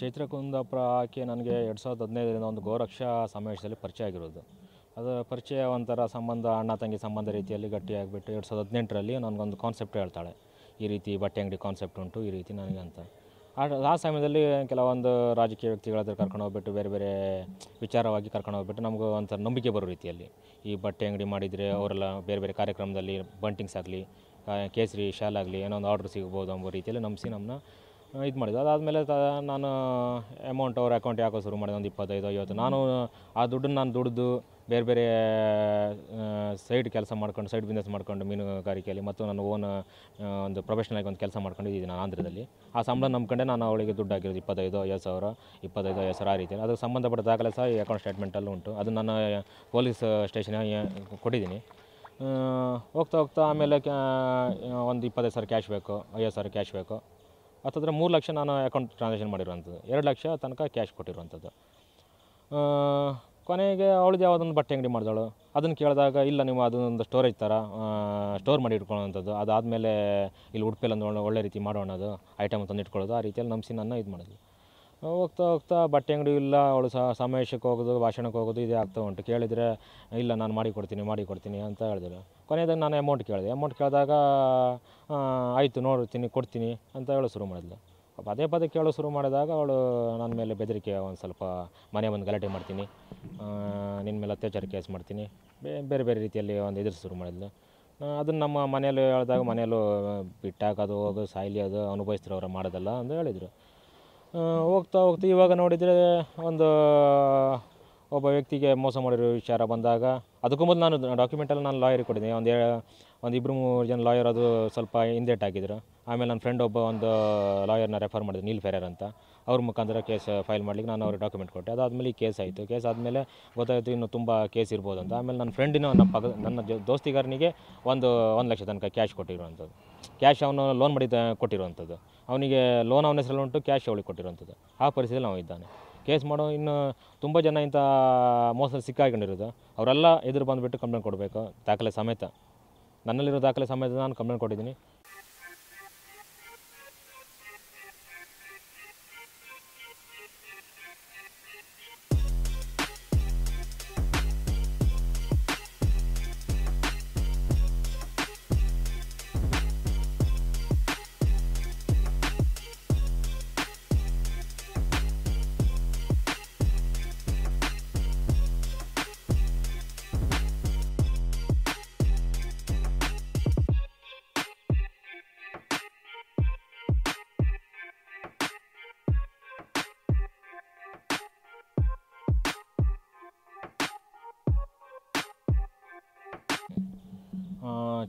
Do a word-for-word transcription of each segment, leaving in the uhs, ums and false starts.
ಚೈತ್ರ ಕುಂದಾಪುರ ಆಕೆ ನನಗೆ ಎರಡು ಸಾವಿರದ ಹದಿನೈದರಿಂದ ಒಂದು ಗೋರಕ್ಷಾ ಸಮಾವೇಶದಲ್ಲಿ ಪರಿಚಯ ಆಗಿರೋದು. ಅದು ಪರಿಚಯ ಒಂಥರ ಸಂಬಂಧ, ಅಣ್ಣ ತಂಗಿ ಸಂಬಂಧ ರೀತಿಯಲ್ಲಿ ಗಟ್ಟಿಯಾಗಿಬಿಟ್ಟು ಎರಡು ಸಾವಿರದ ಹದಿನೆಂಟರಲ್ಲಿ ನನಗೊಂದು ಕಾನ್ಸೆಪ್ಟ್ ಹೇಳ್ತಾಳೆ, ಈ ರೀತಿ ಬಟ್ಟೆ ಅಂಗಡಿ ಕಾನ್ಸೆಪ್ಟ್ ಉಂಟು ಈ ರೀತಿ ನನಗೆ ಅಂತ. ಆ ಸಮಯದಲ್ಲಿ ಕೆಲವೊಂದು ರಾಜಕೀಯ ವ್ಯಕ್ತಿಗಳ ಹತ್ರ ಕರ್ಕೊಂಡು ಹೋಗ್ಬಿಟ್ಟು ಬೇರೆ ಬೇರೆ ವಿಚಾರವಾಗಿ ಕರ್ಕೊಂಡು ಹೋಗ್ಬಿಟ್ಟು ನಮಗೂ ಒಂಥರ ನಂಬಿಕೆ ಬರೋ ರೀತಿಯಲ್ಲಿ ಈ ಬಟ್ಟೆ ಅಂಗಡಿ ಮಾಡಿದರೆ ಅವರೆಲ್ಲ ಬೇರೆ ಬೇರೆ ಕಾರ್ಯಕ್ರಮದಲ್ಲಿ ಬಂಟಿಂಗ್ಸ್ ಆಗಲಿ ಕೇಸರಿ ಶಾಲ್ ಆಗಲಿ ಏನೋ ಒಂದು ಆರ್ಡ್ರ್ ಸಿಗ್ಬೋದು ಅನ್ನೋ ರೀತಿಯಲ್ಲಿ ನಂಬಿಸಿ ನಮ್ಮನ್ನ ಇದು ಮಾಡಿದ್ದು. ಅದಾದಮೇಲೆ ತ ನಾನು ಅಮೌಂಟ್ ಅವ್ರ ಅಕೌಂಟ್ ಹಾಕೋ ಶುರು ಮಾಡಿದೆ, ಒಂದು ಇಪ್ಪತ್ತೈದು ಐವತ್ತು. ನಾನು ಆ ದುಡ್ಡನ್ನು ನಾನು ದುಡಿದು ಬೇರೆ ಬೇರೆ ಸೈಡ್ ಕೆಲಸ ಮಾಡ್ಕೊಂಡು ಸೈಡ್ ಬಿಸ್ನೆಸ್ ಮಾಡ್ಕೊಂಡು ಮೀನುಗಾರಿಕೆಯಲ್ಲಿ ಮತ್ತು ನಾನು ಓನ್ ಒಂದು ಪ್ರೊಫೆಷನಲಾಗಿ ಒಂದು ಕೆಲಸ ಮಾಡ್ಕೊಂಡು ಇದ್ದೀನಿ ನಾನು ಆಂಧ್ರದಲ್ಲಿ. ಆ ಸಂಬಳ ನಂಬ್ಕೊಂಡೆ ನಾನು ಅವಳಿಗೆ ದುಡ್ಡು ಹಾಕಿರೋದು ಇಪ್ಪತ್ತೈದು ಐವತ್ತು ಸಾವಿರ ಇಪ್ಪತ್ತೈದು ಐವತ್ತು ಸಾವಿರ ಆ ರೀತಿಯಲ್ಲಿ. ಅದಕ್ಕೆ ಸಂಬಂಧಪಟ್ಟ ದಾಖಲೆ ಸಹ ಈ ಅಕೌಂಟ್ ಸ್ಟೇಟ್ಮೆಂಟಲ್ಲೂ ಉಂಟು, ಅದು ನಾನು ಪೊಲೀಸ್ ಸ್ಟೇಷನ್ ಕೊಟ್ಟಿದ್ದೀನಿ. ಹೋಗ್ತಾ ಹೋಗ್ತಾ ಆಮೇಲೆ ಕ್ಯಾ ಒಂದು ಇಪ್ಪತ್ತೈದು ಸಾವಿರ ಕ್ಯಾಶ್ ಬೇಕು, ಐವತ್ತು ಸಾವಿರ ಕ್ಯಾಶ್ ಬೇಕು, ಹತ್ತತ್ರ ಮೂರು ಲಕ್ಷ ನಾನು ಅಕೌಂಟ್ ಟ್ರಾನ್ಸಾಕ್ಷನ್ ಮಾಡಿರುವಂಥದ್ದು, ಎರಡು ಲಕ್ಷ ತನಕ ಕ್ಯಾಶ್ ಕೊಟ್ಟಿರುವಂಥದ್ದು. ಕೊನೆಗೆ ಅವಳದು ಯಾವುದೊಂದು ಬಟ್ಟೆ ಅಂಗಡಿ ಮಾಡಿದಳು, ಅದನ್ನು ಕೇಳಿದಾಗ ಇಲ್ಲ ನೀವು ಅದೊಂದು ಸ್ಟೋರೇಜ್ ಥರ ಸ್ಟೋರ್ ಮಾಡಿ ಇಟ್ಕೊಳ್ಳೋವಂಥದ್ದು, ಅದಾದಮೇಲೆ ಇಲ್ಲಿ ಉಡುಪಿಯಲ್ಲಿ ಒಂದು ಒಳ್ಳೆ ರೀತಿ ಮಾಡೋಣ ಅದು ಐಟಮ್ ತಂದು ಇಟ್ಕೊಳ್ಳೋದು, ಆ ರೀತಿಯಲ್ಲಿ ನಂಬಿಸಿ ನನ್ನ ಇದು ಮಾಡೋದು. ಹೋಗ್ತಾ ಹೋಗ್ತಾ ಬಟ್ಟೆ ಅಂಗಡಿ ಇಲ್ಲ, ಅವಳು ಸಹ ಸಮಾವೇಶಕ್ಕೆ ಹೋಗೋದು ಭಾಷಣಕ್ಕೆ ಹೋಗೋದು ಇದೇ ಆಗ್ತಾ ಉಂಟು. ಕೇಳಿದರೆ ಇಲ್ಲ ನಾನು ಮಾಡಿಕೊಡ್ತೀನಿ ಮಾಡಿಕೊಡ್ತೀನಿ ಅಂತ ಹೇಳಿದ್ರು. ಕೊನೆಯದಾಗ ನಾನು ಅಮೌಂಟ್ ಕೇಳಿದೆ, ಅಮೌಂಟ್ ಕೇಳಿದಾಗ ಆಯಿತು ನೋಡ್ತೀನಿ ಕೊಡ್ತೀನಿ ಅಂತ ಹೇಳೋ ಶುರು ಮಾಡಿದ್ಲು. ಪದೇ ಪದೇ ಕೇಳೋ ಶುರು ಮಾಡಿದಾಗ ಅವಳು ನನ್ನ ಮೇಲೆ ಬೆದರಿಕೆ, ಒಂದು ಸ್ವಲ್ಪ ಮನೆ ಬಂದು ಗಲಾಟೆ ಮಾಡ್ತೀನಿ, ನಿನ್ನ ಮೇಲೆ ಅತ್ಯಾಚಾರ ಕೇಸ್ ಮಾಡ್ತೀನಿ, ಬೇರೆ ಬೇರೆ ರೀತಿಯಲ್ಲಿ ಒಂದು ಎದುರು ಶುರು ಮಾಡಿದ್ಲು. ಅದನ್ನು ನಮ್ಮ ಮನೆಯಲ್ಲೂ ಹೇಳಿದಾಗ ಮನೆಯಲ್ಲೂ ಬಿಟ್ಟಾಕೋದು ಹೋಗೋ ಸಾಯ್ಲಿ ಅದು ಅನುಭವಿಸ್ತಿರೋರು ಮಾಡೋದಲ್ಲ ಅಂತ ಹೇಳಿದರು. ಹೋಗ್ತಾ ಹೋಗ್ತಾ ಇವಾಗ ನೋಡಿದರೆ ಒಂದು ಒಬ್ಬ ವ್ಯಕ್ತಿಗೆ ಮೋಸ ಮಾಡಿರೋ ವಿಚಾರ ಬಂದಾಗ, ಅದಕ್ಕೂ ಮೊದಲು ನಾನು ಡಾಕ್ಯುಮೆಂಟಲ್ಲಿ ನಾನು ಲಾಯರಿಗೆ ಕೊಟ್ಟಿದ್ದೀನಿ, ಒಂದು ಒಂದು ಇಬ್ಬರು ಮೂರು ಜನ ಲಾಯರ್ ಅದು ಸ್ವಲ್ಪ ಹಿಂದೇಟ್ ಆಗಿದ್ರು. ಆಮೇಲೆ ನನ್ನ ಫ್ರೆಂಡ್ ಒಬ್ಬ ಒಂದು ಲಾಯರ್ನ ರೆಫರ್ ಮಾಡಿದ್ರು ನೀಲ್ ಫೆರರ್ ಅಂತ, ಅವ್ರ ಮುಖಾಂತರ ಕೇಸ್ ಫೈಲ್ ಮಾಡಲಿಕ್ಕೆ ನಾನು ಅವ್ರಿಗೆ ಡಾಕ್ಯುಮೆಂಟ್ ಕೊಟ್ಟೆ. ಅದಾದಮೇಲೆ ಈ ಕೇಸ್ ಆಯಿತು, ಕೇಸ್ ಆದಮೇಲೆ ಗೊತ್ತಾಯಿತು ಇನ್ನೂ ತುಂಬ ಕೇಸ್ ಇರ್ಬೋದು ಅಂತ. ಆಮೇಲೆ ನನ್ನ ಫ್ರೆಂಡಿನ ನಮ್ಮ ಪಕ್ಕ ನನ್ನ ದೋಸ್ತಿಗಾರನಿಗೆ ಒಂದು ಒಂದು ಲಕ್ಷ ತನಕ ಕ್ಯಾಶ್ ಕೊಟ್ಟಿರುವಂಥದ್ದು, ಕ್ಯಾಶ್ ಅವನು ಲೋನ್ ಮಾಡಿ ಕೊಟ್ಟಿರುವಂಥದ್ದು, ಅವನಿಗೆ ಲೋನ್ ಅವನ ಹೆಸರಲ್ಲಿ ಉಂಟು, ಕ್ಯಾಶ್ ಅವಳಿಗೆ ಕೊಟ್ಟಿರುವಂಥದ್ದು. ಆ ಪರಿಸ್ಥಿತಿಯಲ್ಲಿ ನಾವು ಇದ್ದಾನೆ. ಕೇಸ್ ಮಾಡೋ ಇನ್ನು ತುಂಬ ಜನ ಇಂಥ ಮೋಸದಲ್ಲಿ ಸಿಕ್ಕಾಕೊಂಡಿರೋದು, ಅವರೆಲ್ಲ ಎದುರು ಬಂದುಬಿಟ್ಟು ಕಂಪ್ಲೇಂಟ್ ಕೊಡಬೇಕು ದಾಖಲೆ ಸಮೇತ. ನನ್ನಲ್ಲಿರೋ ದಾಖಲೆ ಸಮೇತ ನಾನು ಕಂಪ್ಲೇಂಟ್ ಕೊಟ್ಟಿದ್ದೀನಿ.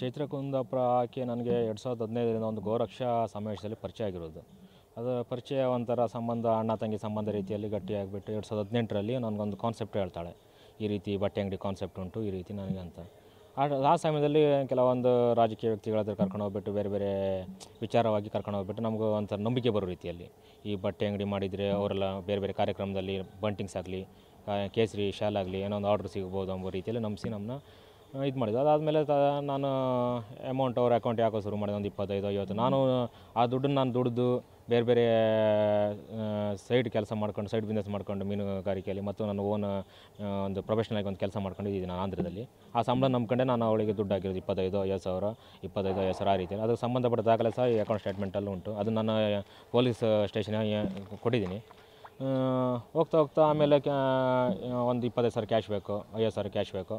ಚೈತ್ರ ಕುಂದಾಪುರ ಆಕೆ ನನಗೆ ಎರಡು ಸಾವಿರದ ಹದಿನೈದರಿಂದ ಒಂದು ಗೋರಕ್ಷಾ ಸಮಾವೇಶದಲ್ಲಿ ಪರಿಚಯ ಆಗಿರೋದು. ಅದು ಪರಿಚಯ ಒಂಥರ ಸಂಬಂಧ, ಅಣ್ಣ ತಂಗಿ ಸಂಬಂಧ ರೀತಿಯಲ್ಲಿ ಗಟ್ಟಿಯಾಗಿಬಿಟ್ಟು ಎರಡು ಸಾವಿರದ ಹದಿನೆಂಟರಲ್ಲಿ ನನಗೊಂದು ಕಾನ್ಸೆಪ್ಟ್ ಹೇಳ್ತಾಳೆ, ಈ ರೀತಿ ಬಟ್ಟೆ ಅಂಗಡಿ ಕಾನ್ಸೆಪ್ಟ್ ಉಂಟು ಈ ರೀತಿ ನನಗೆ ಅಂತ. ಆ ಸಮಯದಲ್ಲಿ ಕೆಲವೊಂದು ರಾಜಕೀಯ ವ್ಯಕ್ತಿಗಳ ಹತ್ರ ಕರ್ಕೊಂಡು ಹೋಗ್ಬಿಟ್ಟು ಬೇರೆ ಬೇರೆ ವಿಚಾರವಾಗಿ ಕರ್ಕೊಂಡು ಹೋಗ್ಬಿಟ್ಟು ನಮಗೂ ಒಂಥರ ನಂಬಿಕೆ ಬರೋ ರೀತಿಯಲ್ಲಿ ಈ ಬಟ್ಟೆ ಅಂಗಡಿ ಮಾಡಿದರೆ ಅವರೆಲ್ಲ ಬೇರೆ ಬೇರೆ ಕಾರ್ಯಕ್ರಮದಲ್ಲಿ ಬಂಟಿಂಗ್ಸ್ ಆಗಲಿ ಕೇಸರಿ ಶಾಲ್ ಆಗಲಿ ಏನೋ ಒಂದು ಆರ್ಡ್ರ್ ಸಿಗ್ಬೋದು ಅನ್ನೋ ರೀತಿಯಲ್ಲಿ ನಂಬಿಸಿ ನಮ್ಮನ್ನ ಇದು ಮಾಡಿದ್ದು. ಅದಾದಮೇಲೆ ತ ನಾನು ಅಮೌಂಟ್ ಅವ್ರ ಅಕೌಂಟ್ ಹಾಕೋ ಶುರು ಮಾಡಿದೆ, ಒಂದು ಇಪ್ಪತ್ತೈದು ಐವತ್ತು. ನಾನು ಆ ದುಡ್ಡನ್ನು ನಾನು ದುಡಿದು ಬೇರೆ ಬೇರೆ ಸೈಡ್ ಕೆಲಸ ಮಾಡ್ಕೊಂಡು ಸೈಡ್ ಬಿಸ್ನೆಸ್ ಮಾಡ್ಕೊಂಡು ಮೀನುಗಾರಿಕೆಯಲ್ಲಿ ಮತ್ತು ನಾನು ಓನ್ ಒಂದು ಪ್ರೊಫೆಷನಲಾಗಿ ಒಂದು ಕೆಲಸ ಮಾಡ್ಕೊಂಡು ಇದ್ದೀನಿ ನಾನು ಆಂಧ್ರದಲ್ಲಿ. ಆ ಸಂಬಳ ನಂಬ್ಕೊಂಡೆ ನಾನು ಅವಳಿಗೆ ದುಡ್ಡು ಹಾಕಿರೋದು ಇಪ್ಪತ್ತೈದು ಐವತ್ತು ಸಾವಿರ ಇಪ್ಪತ್ತೈದು ಐವತ್ತು ಸಾವಿರ ಆ ರೀತಿಯಲ್ಲಿ. ಅದಕ್ಕೆ ಸಂಬಂಧಪಟ್ಟ ದಾಖಲೆ ಸಹ ಈ ಅಕೌಂಟ್ ಸ್ಟೇಟ್ಮೆಂಟಲ್ಲೂ ಉಂಟು, ಅದು ನಾನು ಪೊಲೀಸ್ ಸ್ಟೇಷನ್ ಕೊಟ್ಟಿದ್ದೀನಿ. ಹೋಗ್ತಾ ಹೋಗ್ತಾ ಆಮೇಲೆ ಕ್ಯಾ ಒಂದು ಇಪ್ಪತ್ತೈದು ಸಾವಿರ ಕ್ಯಾಶ್ ಬೇಕು, ಐವತ್ತು ಸಾವಿರ ಕ್ಯಾಶ್ ಬೇಕು,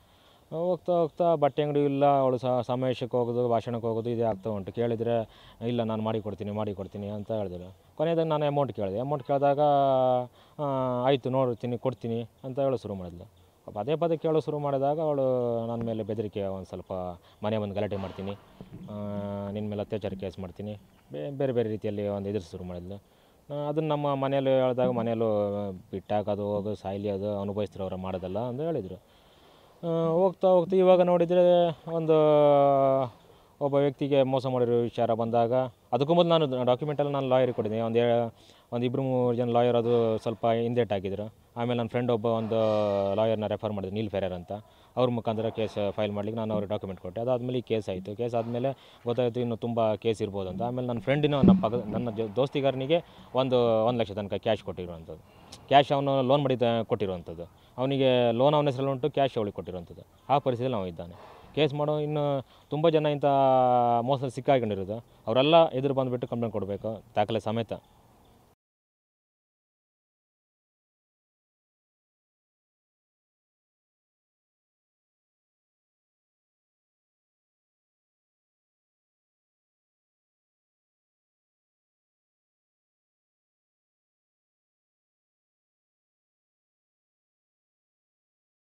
ಹೋಗ್ತಾ ಹೋಗ್ತಾ ಬಟ್ಟೆ ಅಂಗಡಿ ಇಲ್ಲ, ಅವಳು ಸಹ ಸಮಾವೇಶಕ್ಕೆ ಹೋಗೋದು ಭಾಷಣಕ್ಕೆ ಹೋಗೋದು ಇದೇ ಆಗ್ತಾ ಉಂಟು. ಕೇಳಿದರೆ ಇಲ್ಲ ನಾನು ಮಾಡಿಕೊಡ್ತೀನಿ ಮಾಡಿಕೊಡ್ತೀನಿ ಅಂತ ಹೇಳಿದ್ರು. ಕೊನೆಯದಾಗ ನಾನು ಅಮೌಂಟ್ ಕೇಳಿದೆ, ಅಮೌಂಟ್ ಕೇಳಿದಾಗ ಆಯಿತು ನೋಡ್ತೀನಿ ಕೊಡ್ತೀನಿ ಅಂತ ಹೇಳೋ ಶುರು ಮಾಡಿದ್ಲು. ಪದೇ ಪದೇ ಕೇಳೋ ಶುರು ಮಾಡಿದಾಗ ಅವಳು ನನ್ನ ಮೇಲೆ ಬೆದರಿಕೆ, ಒಂದು ಸ್ವಲ್ಪ ಮನೆ ಬಂದು ಗಲಾಟೆ ಮಾಡ್ತೀನಿ, ನಿನ್ನ ಮೇಲೆ ಅತ್ಯಾಚಾರ ಕೇಸ್ ಮಾಡ್ತೀನಿ, ಬೇರೆ ಬೇರೆ ರೀತಿಯಲ್ಲಿ ಒಂದು ಎದುರು ಶುರು ಮಾಡಿದ್ಲು. ಅದನ್ನು ನಮ್ಮ ಮನೆಯಲ್ಲೂ ಹೇಳಿದಾಗ ಮನೆಯಲ್ಲೂ ಬಿಟ್ಟಾಕೋದು ಹೋಗೋ ಸಾಯ್ಲಿ ಅದು ಅನುಭವಿಸ್ತಿರೋರು ಮಾಡೋದಲ್ಲ ಅಂತ ಹೇಳಿದರು. ಹೋಗ್ತಾ ಹೋಗ್ತಾ ಇವಾಗ ನೋಡಿದರೆ ಒಂದು ಒಬ್ಬ ವ್ಯಕ್ತಿಗೆ ಮೋಸ ಮಾಡಿರೋ ವಿಚಾರ ಬಂದಾಗ, ಅದಕ್ಕೂ ಮೊದಲು ನಾನು ಡಾಕ್ಯುಮೆಂಟಲ್ಲಿ ನಾನು ಲಾಯರ್ ಕೊಟ್ಟಿದ್ದೆ, ಒಂದು ಒಂದು ಇಬ್ಬರು ಮೂರು ಜನ ಲಾಯರ್ ಅದು ಸ್ವಲ್ಪ ಹಿಂದೇಟ್ ಆಗಿದ್ರು. ಆಮೇಲೆ ನನ್ನ ಫ್ರೆಂಡ್ ಒಬ್ಬ ಒಂದು ಲಾಯರ್ನ ರೆಫರ್ ಮಾಡಿದ್ರು, ನೀಲ್ ಫೆರರ್ ಅಂತ. ಅವ್ರ ಮುಖಾಂತರ ಕೇಸ್ ಫೈಲ್ ಮಾಡ್ಲಿಕ್ಕೆ ನಾನು ಅವ್ರಿಗೆ ಡಾಕ್ಯುಮೆಂಟ್ ಕೊಟ್ಟೆ. ಅದಾದಮೇಲೆ ಈ ಕೇಸ್ ಆಯಿತು. ಕೇಸ್ ಆದಮೇಲೆ ಗೊತ್ತಾಯಿತು ಇನ್ನೂ ತುಂಬ ಕೇಸ್ ಇರ್ಬೋದು ಅಂತ. ಆಮೇಲೆ ನನ್ನ ಫ್ರೆಂಡಿನ ನನ್ನ ಪಗ ನನ್ನ ದೋಸ್ತಿಗಾರನಿಗೆ ಒಂದು ಒಂದು ಲಕ್ಷ ತನಕ ಕ್ಯಾಶ್ ಕೊಟ್ಟಿರುವಂಥದ್ದು, ಕ್ಯಾಶ್ ಅವನು ಲೋನ್ ಮಾಡಿ ಕೊಟ್ಟಿರುವಂಥದ್ದು. ಅವನಿಗೆ ಲೋನ್ ಅವನ ಹೆಸರಲ್ಲಿ ಉಂಟು, ಕ್ಯಾಶ್ ಅವಳಿಗೆ ಕೊಟ್ಟಿರುವಂಥದ್ದು. ಆ ಪರಿಸ್ಥಿತಿಯಲ್ಲಿ ನಾವು ಇದ್ದಾನೆ. ಕೇಸ್ ಮಾಡೋ ಇನ್ನು ತುಂಬ ಜನ ಇಂಥ ಮೋಸದಲ್ಲಿ ಸಿಕ್ಕಾಕೊಂಡಿರೋದು. ಅವರೆಲ್ಲ ಎದುರು ಬಂದುಬಿಟ್ಟು ಕಂಪ್ಲೇಂಟ್ ಕೊಡಬೇಕು ದಾಖಲೆ ಸಮೇತ.